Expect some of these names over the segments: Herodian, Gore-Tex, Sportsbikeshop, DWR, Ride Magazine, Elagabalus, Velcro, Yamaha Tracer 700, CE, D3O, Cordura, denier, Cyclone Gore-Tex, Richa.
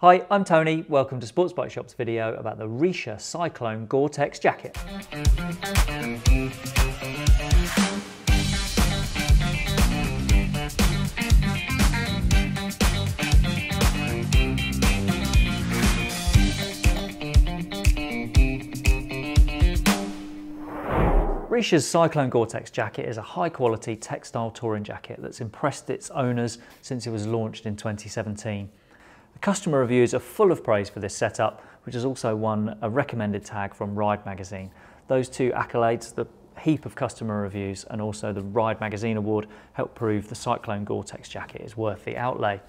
Hi, I'm Tony. Welcome to Sportsbikeshop's video about the Richa Cyclone Gore-Tex jacket. Richa's Cyclone Gore-Tex jacket is a high-quality textile touring jacket that's impressed its owners since it was launched in 2017. The customer reviews are full of praise for this setup, which has also won a recommended tag from Ride Magazine. Those two accolades, the heap of customer reviews and also the Ride Magazine award, help prove the Cyclone Gore-Tex jacket is worth the outlay.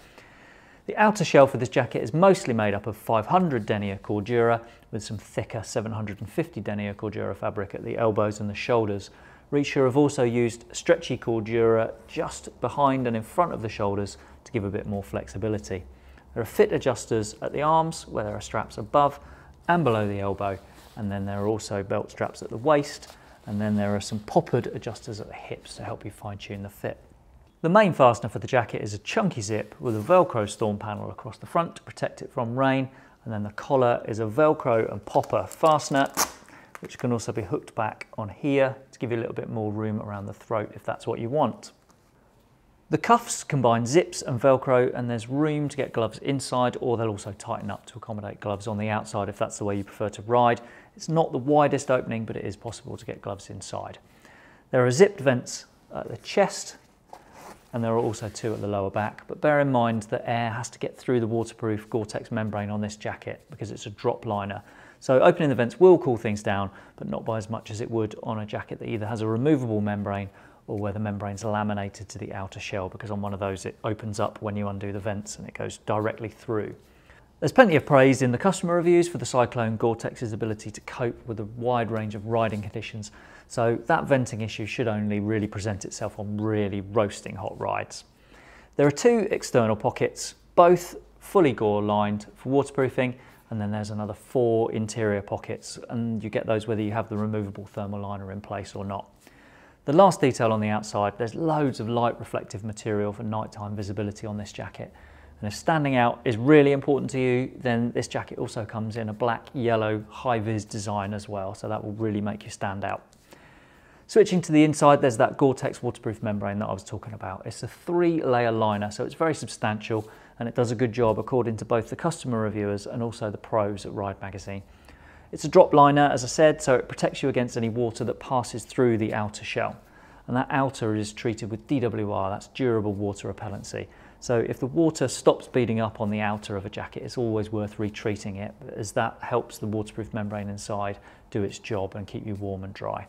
The outer shell for this jacket is mostly made up of 500 denier Cordura with some thicker 750 denier Cordura fabric at the elbows and the shoulders. Richa have also used stretchy Cordura just behind and in front of the shoulders to give a bit more flexibility. There are fit adjusters at the arms, where there are straps above and below the elbow, and then there are also belt straps at the waist, and then there are some poppered adjusters at the hips to help you fine-tune the fit. The main fastener for the jacket is a chunky zip with a Velcro storm panel across the front to protect it from rain, and then the collar is a Velcro and popper fastener, which can also be hooked back on here to give you a little bit more room around the throat if that's what you want. The cuffs combine zips and Velcro, and there's room to get gloves inside, or they'll also tighten up to accommodate gloves on the outside if that's the way you prefer to ride. It's not the widest opening, but it is possible to get gloves inside. There are zipped vents at the chest, and there are also two at the lower back, but bear in mind that air has to get through the waterproof Gore-Tex membrane on this jacket because it's a drop liner. So opening the vents will cool things down, but not by as much as it would on a jacket that either has a removable membrane or where the membrane's laminated to the outer shell, because on one of those it opens up when you undo the vents and it goes directly through. There's plenty of praise in the customer reviews for the Cyclone Gore-Tex's ability to cope with a wide range of riding conditions, so that venting issue should only really present itself on really roasting hot rides. There are two external pockets, both fully gore lined for waterproofing, and then there's another four interior pockets, and you get those whether you have the removable thermal liner in place or not. The last detail on the outside, there's loads of light reflective material for nighttime visibility on this jacket. And if standing out is really important to you, then this jacket also comes in a black, yellow, high-vis design as well, so that will really make you stand out. Switching to the inside, there's that Gore-Tex waterproof membrane that I was talking about. It's a three-layer liner, so it's very substantial, and it does a good job according to both the customer reviewers and also the pros at Ride Magazine. It's a drop liner, as I said, so it protects you against any water that passes through the outer shell. And that outer is treated with DWR, that's durable water repellency. So if the water stops beading up on the outer of a jacket, it's always worth retreating it, as that helps the waterproof membrane inside do its job and keep you warm and dry.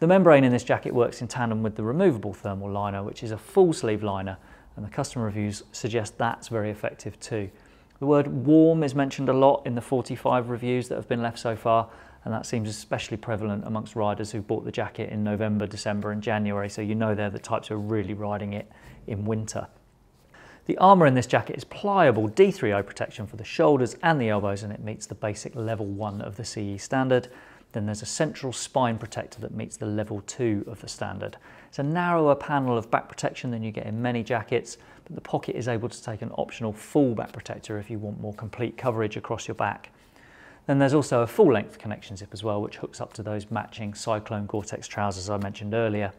The membrane in this jacket works in tandem with the removable thermal liner, which is a full sleeve liner, and the customer reviews suggest that's very effective too. The word warm is mentioned a lot in the 45 reviews that have been left so far, and that seems especially prevalent amongst riders who bought the jacket in November, December and January, so you know they're the types who are really riding it in winter. The armour in this jacket is pliable D3O protection for the shoulders and the elbows, and it meets the basic level 1 of the CE standard. Then there's a central spine protector that meets the level 2 of the standard. It's a narrower panel of back protection than you get in many jackets, but the pocket is able to take an optional full back protector if you want more complete coverage across your back. Then there's also a full-length connection zip as well, which hooks up to those matching Cyclone Gore-Tex trousers I mentioned earlier.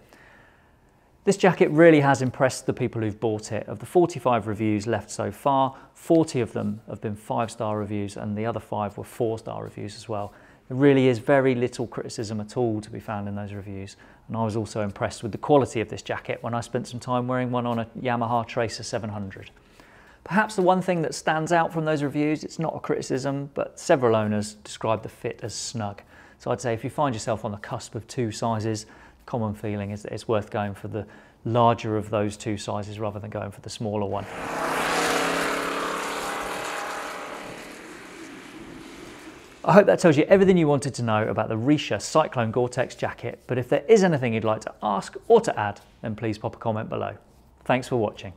This jacket really has impressed the people who've bought it. Of the 45 reviews left so far, 40 of them have been 5-star reviews and the other 5 were 4-star reviews as well. There really is very little criticism at all to be found in those reviews, and I was also impressed with the quality of this jacket when I spent some time wearing one on a Yamaha Tracer 700. Perhaps the one thing that stands out from those reviews, it's not a criticism, but several owners describe the fit as snug. So I'd say if you find yourself on the cusp of two sizes, the common feeling is that it's worth going for the larger of those two sizes rather than going for the smaller one. I hope that tells you everything you wanted to know about the Richa Cyclone Gore-Tex jacket, but if there is anything you'd like to ask or to add, then please pop a comment below. Thanks for watching.